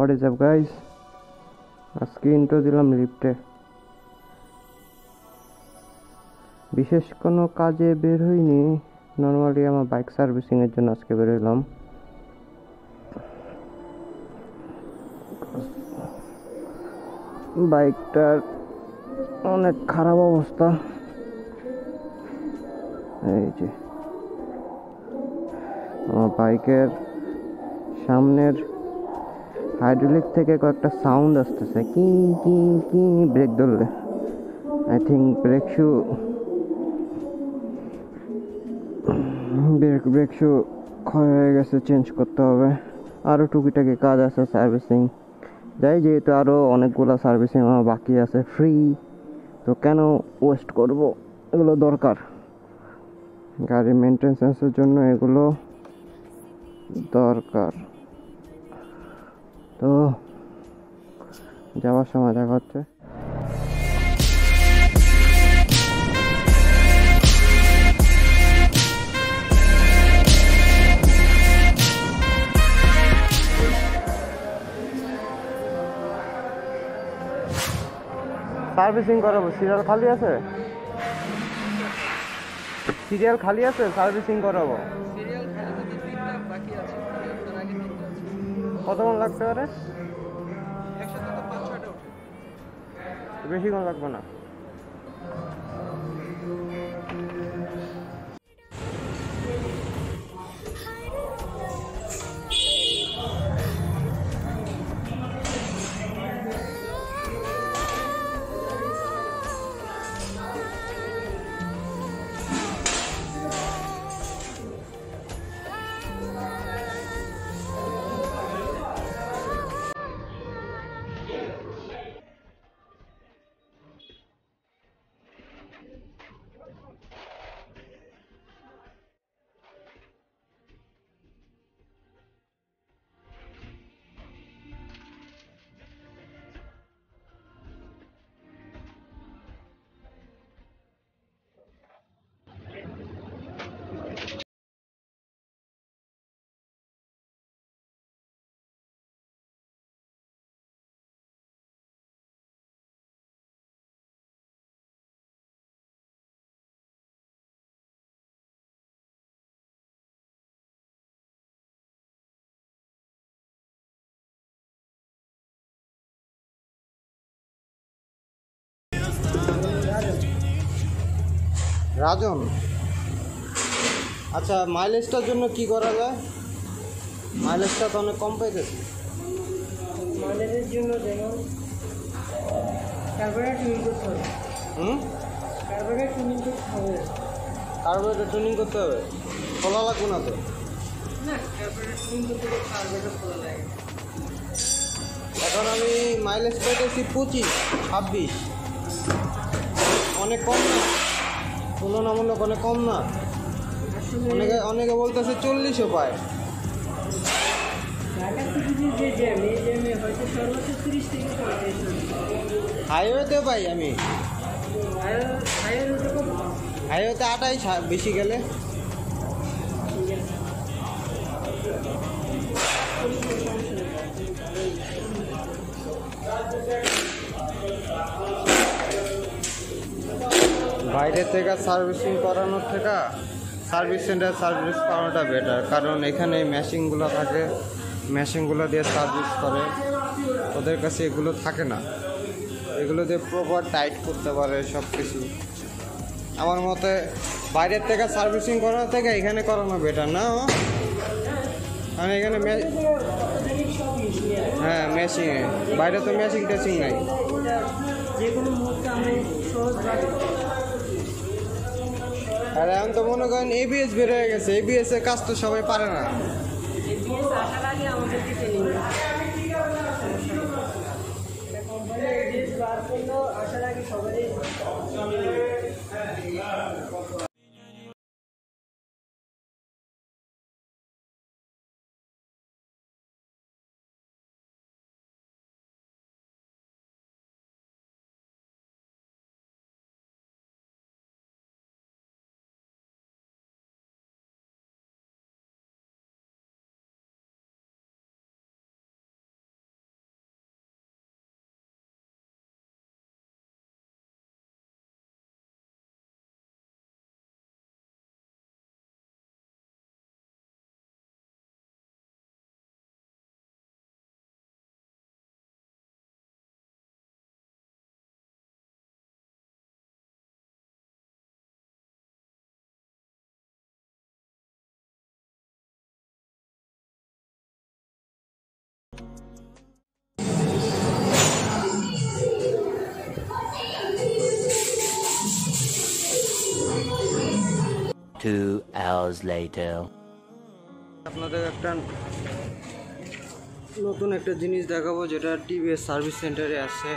What is up guys আজকে intro দিলাম লিফটে বিশেষ কোনো কাজে বের হইনি নরমালি আমার বাইক সার্ভিসিং এর জন্য আজকে বের হলাম বাইকটার অনেক খারাপ অবস্থা এই যে আমার বাইকের সামনের हाइड्रोलिक থেকে একটা সাউন্ড আসছে কি কি কি ব্রেক ধরলে आई थिंक ব্রেক শু ক্ষয় হয়ে গেছে চেঞ্জ করতে হবে আর টুকিটাকি কাজ আছে সার্ভিসিং যাই যেহেতু আরো অনেকগুলা সার্ভিসিং আমার বাকি আছে ফ্রি তো কেন ওয়েস্ট করব এগুলো দরকার গাড়ি মেইনটেন্যান্সের জন্য এগুলো দরকার तो যাওয়ার সময় দেখা হচ্ছে সার্ভিসিং করব সিরিয়াল খালি আছে সার্ভিসিং করব সিরিয়াল খালি আছে তিনটা বাকি আছে আপনার আগে তিনটা আছে কত মন লাগতে পারে একসাথে তো 5-6টা ওঠে বেশি কোন লাগবে না রাজন আচ্ছা মাইলেজটার জন্য কি করা যায় মাইলেজটা তো অনেক কম পাইতেছি মাইলেজের জন্য দেখুন কার্বোরেটর টুনিং করতে হবে কার্বোরেটর টুনিং করতে হবে খোলা লাগবে না তো না কার্বোরেটর টুনিং করতে হবে কার্বোরেটর খোলা লাগে এখন আমি মাইলেজ পাইতেছি 25-26 অনেক কম না তুলনামূলক অনেক কম না অনেকে বলতেছে 40ও পায় হাইওয়েতেও পাই আমি হাইওয়েতে 28 বেশি গেলে বাইরে থেকে সার্ভিসিং করানোর থেকে সার্ভিস সেন্টার সার্ভিস করানোটা বেটার কারণ এখানে মেশিনগুলো থাকে মেশিনগুলো দিয়ে সার্ভিস করে ওদের কাছে এগুলো থাকে না এগুলো দিয়ে প্রপার টাইট করতে পারে সব কিছু আমার মতে বাইরের থেকে সার্ভিসিং করার থেকে এখানে করানো বেটার না কারণ এখানে হ্যাঁ মেশিনে বাইরে তো মেশিন টেশিং নাই আর এখন তো মনে করেন ABS বের হয়ে গেছে ABS এর কাজ তো সবাই পারে না 2 hours later. আপনাদের একটা নতুন একটা জিনিস দেখাবো যেটা টিভিএস সার্ভিস সেন্টারে আছে।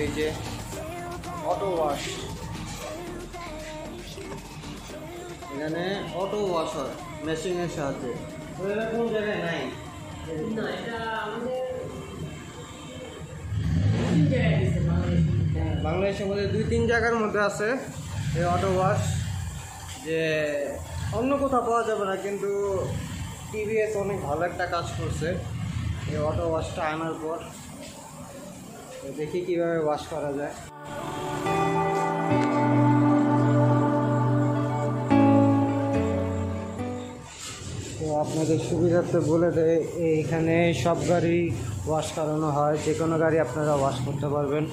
এই যে অটো ওয়াশ, এখানে অটো ওয়াশ হয় মেশিনের সাহায্যে। তো এটা কোন জায়গায় নাই না, এটা বাংলাদেশের মধ্যে 2-3 জায়গার মধ্যে আছে এই অটো ওয়াশ, যে অন্য কোথাও পাওয়া যাবে না। কিন্তু টিভিএস অনেক ভালো একটা কাজ করছে এই অটো ওয়াশটা আনার পর। দেখি কীভাবে ওয়াশ করা যায়। তো আপনাদের সুবিধার্থে বলে দেয়, এইখানে সব গাড়ি ওয়াশ করানো হয়, যে কোনো গাড়ি আপনারা ওয়াশ করতে পারবেন।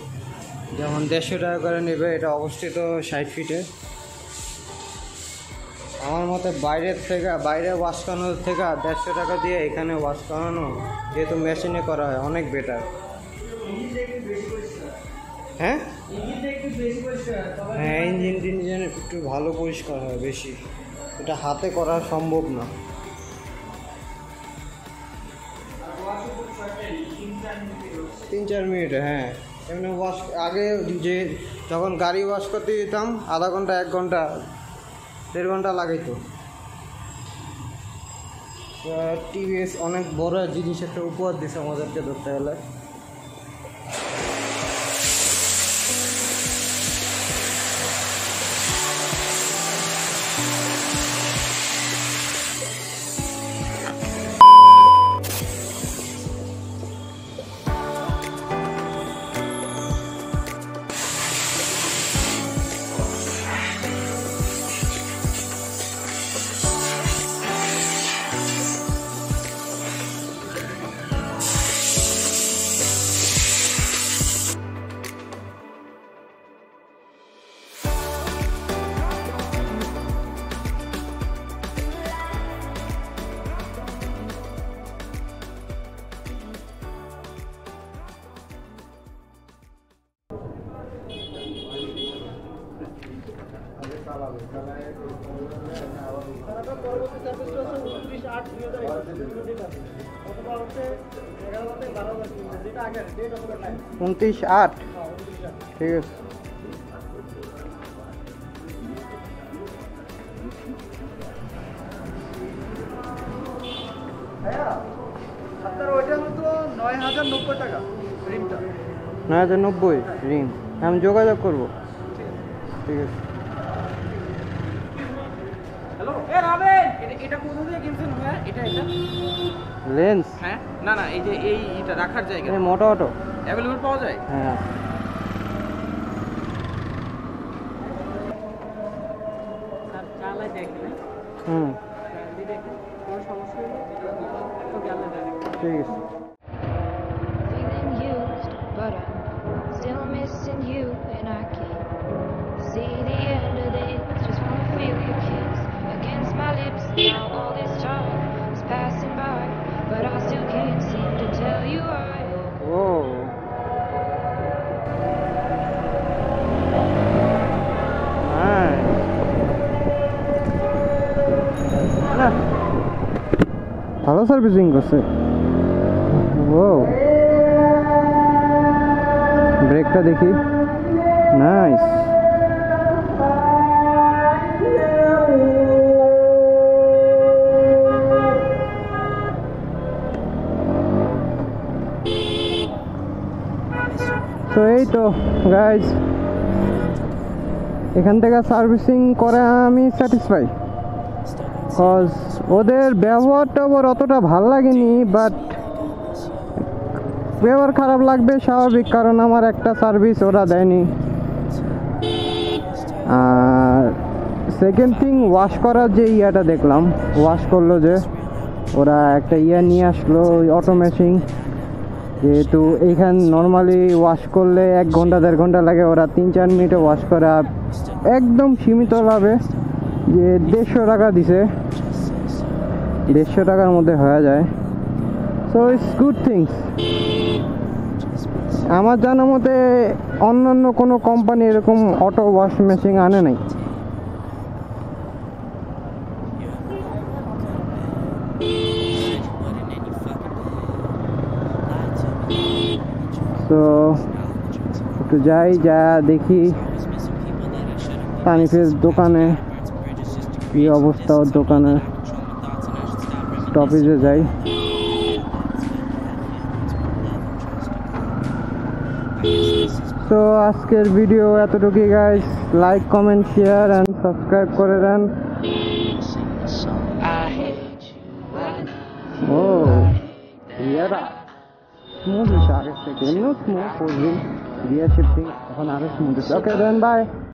যেমন 150 টাকা করে নেবে, এটা অবস্থিত 60 ফিটে। আমার মতে বাইরে ওয়াশ করানোর থেকে 150 টাকা দিয়ে এখানে ওয়াশ করানো, যেহেতু মেশিনে করা হয়, অনেক বেটার। হ্যাঁ হ্যাঁ, ইঞ্জিন একটু ভালো পরিষ্কার হয় বেশি, এটা হাতে করা সম্ভব না। তিন চার মিনিটে, হ্যাঁ। এমনি ওয়াশ আগে যে যখন গাড়ি ওয়াশ করতে যেতাম আধা ঘন্টা 1 ঘন্টা 1.5 ঘন্টা লাগাইত। টিভিএস অনেক বড় জিনিস একটা উপহার দিয়েছে আমাদেরকে ধরতে গেলে। /8 ঠিক আছে। আপনার ওইটা তো 9090 টাকা রিমটা, 9090 রিম। আমি যোগাযোগ করবো, ঠিক আছে। লেন্স হ্যাঁ, না না, এই যে এইটা রাখার জায়গা, এই মোটা অটো অ্যাভেলেবল পাওয়া যায়। হ্যাঁ, স্যার চালা দেখবে। হুম, জলদি দেখুন, কোনো সমস্যা নেই, তো গেলে ডাইরেক্ট, ঠিক আছে। Feeling used, but I'm still missing you and I can't see the end of this. Just wanna feel your kiss against my lips. Now all this time is passing by, but I still can't seem to tell you why. Oh. ভালো servicing করছে। ও ব্রেকটা দেখি, nice. তো এই তো guys, এখান থেকে সার্ভিসিং করে আমি স্যাটিসফাই। কজ ওদের ব্যবহারটা ওর অতটা ভাল লাগেনি, বাট ব্যবহার খারাপ লাগবে স্বাভাবিক, কারণ আমার একটা সার্ভিস ওরা দেয়নি। আর সেকেন্ড থিং, ওয়াশ করার যে ইয়াটা দেখলাম, ওয়াশ করলো যে ওরা একটা ইয়া নিয়ে আসলো, ওই অটো মেশিন। যেহেতু এইখান নর্মালি ওয়াশ করলে 1 ঘন্টা 1.5 ঘন্টা লাগে, ওরা 3-4 মিনিটে ওয়াশ করা একদম সীমিত লাভে। যে 150 টাকা দিছে, 150 টাকার মধ্যে হয়ে যায়। So it's good things. আমার জানা মতে অন্যান্য কোনো কোম্পানি এরকম অটো ওয়াশ মেশিন আনে নাই। তো একটু যাই, যা দেখি তানিফের দোকানে কি অবস্থা, দোকানে স্টপেজে যাই। তো আজকের ভিডিও এতটুকুই guys, like comment share and subscribe করে দেন। ও ইয়ারা স্মুথ হয়েছে, আগের থেকে smooth, smooth four wheel gear shifting এখন আরো স্মুথ হয়েছে। Okay then by.